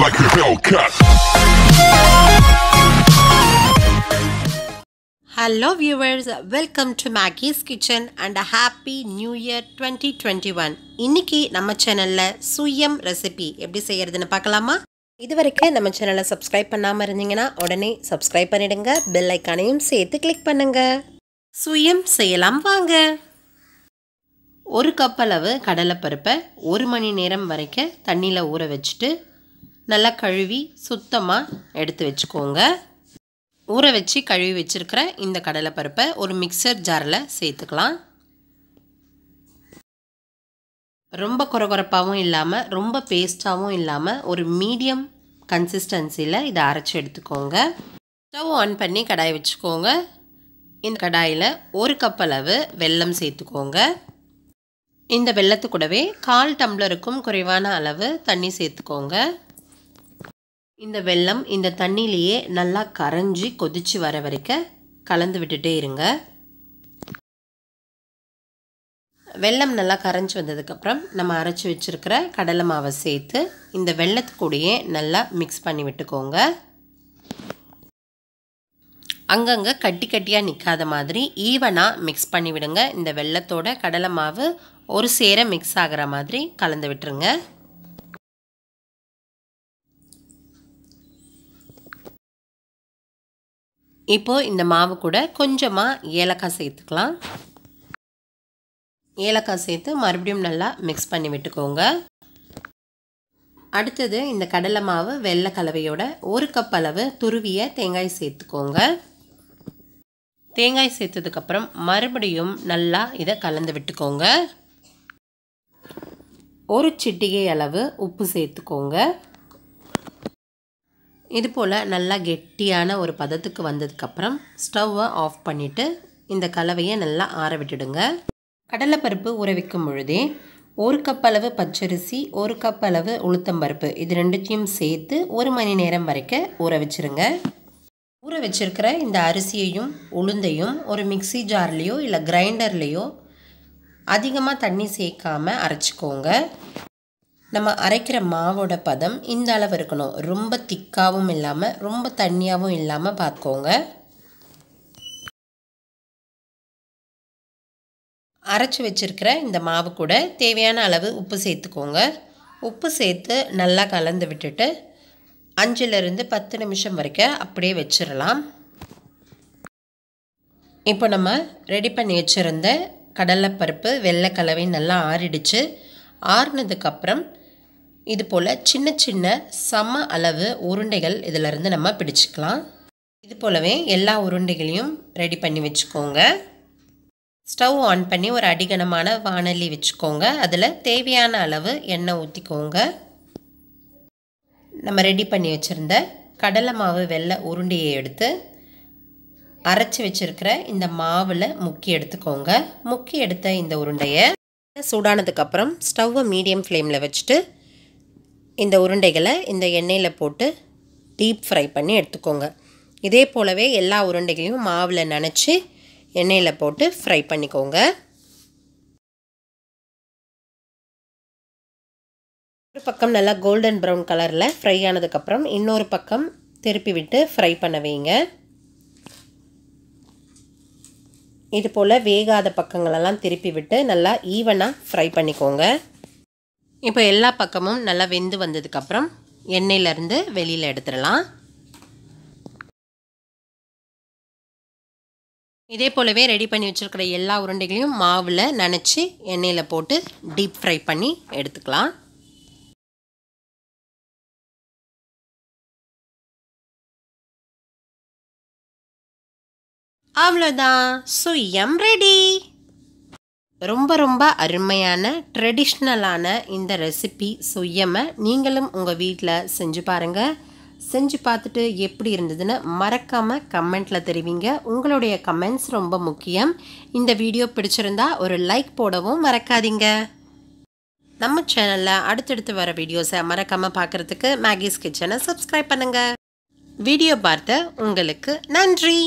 like a Hellcat. Hello viewers, welcome to Maggie's Kitchen and a happy new year 2021. Inniki nama channel la Suyyam recipe eppadi seiyradhunu paakalama. Iduvaraikku nama channel la subscribe pannama irundinga odane subscribe pannidunga, bell icon ayum seethu click pannunga. Suyyam seiyalam vaanga. 1 cup அளவு கடலை பருப்பை 1 மணி நேரம் வரைக்க தண்ணில ஊற வச்சிட்டு நல்லா கழுவி சுத்தமா எடுத்து வெச்சுக்கோங்க. ஊற வெச்சி கழுவி வெச்சிருக்கிற இந்த கடலை பருப்பை ஒரு மிக்ஸர் ஜார்ல சேர்த்துக்கலாம். ரொம்ப கொரகொரப்பாவும் இல்லாம ரொம்ப பேஸ்டாவும் இல்லாம ஒரு மீடியம் கன்சிஸ்டன்சில இத அரைச்சு எடுத்துக்கோங்க. ஸ்டவ் ஆன் பண்ணி கடாய் வெச்சுக்கோங்க. இந்த கடாயில 1 கப் அளவு வெல்லம் சேர்த்துக்கோங்க. இந்த வெல்லத்து கூடவே 1/4 டம்ளருக்கும் குறைவான அளவு தண்ணி சேர்த்துக்கோங்க. இந்த வெல்லம் இந்த தண்ணியிலேயே நல்லா கரஞ்சி கொதிச்சு வர வரைக்கும் கலந்து விட்டுட்டே இருங்க. வெல்லம் நல்லா கரஞ்சி வந்ததுக்கு அப்புறம் நம்ம அரைச்சு வச்சிருக்கிற கடலை மாவை சேர்த்து இந்த வெல்லத்து கூடயே நல்லா மிக்ஸ் பண்ணி விட்டுக்கோங்க. அங்கங்க கட்டி கட்டியா நிக்காத மாதிரி ஈவனா மிக்ஸ் பண்ணி விடுங்க. இந்த வெல்லத்தோட கடலை மாவு ஒரு சேர மிக்ஸ் ஆகுற மாதிரி கலந்து விட்டுருங்க. இப்போ இந்த மாவு கூட கொஞ்சமா ஏலக்காய் சேர்த்துக்கலாம். ஏலக்காய் சேர்த்து மறுபடியும் நல்லா மிக்ஸ் பண்ணி விட்டுக்கோங்க. அடுத்தது இந்த கடலை மாவு வெள்ளை கலவையோட 1 கப் அளவு துருவிய தேங்காய் சேர்த்துக்கோங்க. தேங்காய் சேர்த்ததுக்கு அப்புறம் மறுபடியும் நல்லா இத கலந்து விட்டுக்கோங்க. ஒரு சிட்டிகை அளவு உப்பு சேர்த்துக்கோங்க. இது போல நல்லா கெட்டியான ஒரு பதத்துக்கு வந்ததுக்கு அப்புறம் ஸ்டவ்வை ஆஃப் பண்ணிட்டு இந்த கலவையை நல்லா ஆற விட்டுடுங்க. கடலை பருப்பு ஊற வைக்கும் பொழுதே 1 கப் அளவு பச்சரிசி 1 கப் அளவு உளுத்தம் பருப்பு இது ரெண்டுத்தையும் சேர்த்து 1 மணி நேரம் வரைக்கும் ஊற வச்சிருங்க. ஊற வச்சிருக்கிற இந்த அரிசியையும் உளுந்தையும் ஒரு மிக்ஸி ஜார்லேயோ இல்லை கிரைண்டர்லேயோ அதிகமாக தண்ணி சேர்க்காம அரைச்சிக்கோங்க. நம்ம அரைக்கிற மாவோட பதம் இந்த அளவு இருக்கணும். ரொம்ப திக்காவும் இல்லாமல் ரொம்ப தண்ணியாகவும் இல்லாமல் பார்த்துக்கோங்க. அரைச்சி வச்சிருக்கிற இந்த மாவு கூட தேவையான அளவு உப்பு சேர்த்துக்கோங்க. உப்பு சேர்த்து நல்லா கலந்து விட்டுட்டு 5லிருந்து 10 நிமிஷம் வரைக்கும் அப்படியே வச்சிடலாம். இப்போ நம்ம ரெடி பண்ணி வச்சுருந்த கடலை பருப்பு வெள்ளை கலவை நல்லா ஆறிடுச்சு. ஆறினதுக்கப்புறம் இது போல் சின்ன சின்ன சம அளவு உருண்டைகள் இதிலிருந்து நம்ம பிடிச்சிக்கலாம். இது போலவே எல்லா உருண்டைகளையும் ரெடி பண்ணி வச்சுக்கோங்க. ஸ்டவ் ஆன் பண்ணி ஒரு அடிகனமான வானலி வச்சுக்கோங்க. அதில் தேவையான அளவு எண்ணெய் ஊற்றிக்கோங்க. நம்ம ரெடி பண்ணி வச்சுருந்த கடலை மாவு வெள்ளை உருண்டையை எடுத்து அரைச்சி வச்சிருக்கிற இந்த மாவில் முக்கி எடுத்துக்கோங்க. முக்கி எடுத்த இந்த உருண்டையை சூடானதுக்கப்புறம் ஸ்டவ்வை மீடியம் ஃப்ளேமில் வச்சுட்டு இந்த உருண்டைகளை இந்த எண்ணெயில் போட்டு டீப் ஃப்ரை பண்ணி எடுத்துக்கோங்க. இதே போலவே எல்லா உருண்டைகளையும் மாவில் நனைச்சி எண்ணெயில் போட்டு ஃப்ரை பண்ணிக்கோங்க. ஒரு பக்கம் நல்லா கோல்டன் ப்ரௌன் கலரில் ஃப்ரை ஆனதுக்கப்புறம் இன்னொரு பக்கம் திருப்பி விட்டு ஃப்ரை பண்ண வைங்க. இது போல் வேகாத பக்கங்களெல்லாம் திருப்பி விட்டு நல்லா ஈவனாக ஃப்ரை பண்ணிக்கோங்க. இப்போ எல்லா பக்கமும் நல்லா வெந்து வந்ததுக்கப்புறம் எண்ணெயிலேருந்து வெளியில் எடுத்துடலாம். இதே போலவே ரெடி பண்ணி வச்சுருக்கிற எல்லா உருண்டைகளையும் மாவில் நனைச்சி எண்ணெயில் போட்டு டீப் ஃப்ரை பண்ணி எடுத்துக்கலாம். அவ்வளோதான், சுயம் ரெடி. ரொம்ப ரொம்ப அருமையான ட்ரெடிஷ்னலான இந்த ரெசிபி சுயமை நீங்களும் உங்கள் வீட்டில் செஞ்சு பாருங்கள். செஞ்சு பார்த்துட்டு எப்படி இருந்ததுன்னு மறக்காமல் கமெண்ட்டில் தெரிவிங்க. உங்களுடைய கமெண்ட்ஸ் ரொம்ப முக்கியம். இந்த வீடியோ பிடிச்சிருந்தா ஒரு லைக் போடவும் மறக்காதீங்க. நம்ம சேனலில் அடுத்தடுத்து வர வீடியோஸை மறக்காமல் பார்க்குறதுக்கு மேகிஸ் கிச்சனை சப்ஸ்கிரைப் பண்ணுங்கள். வீடியோ பார்த்த உங்களுக்கு நன்றி.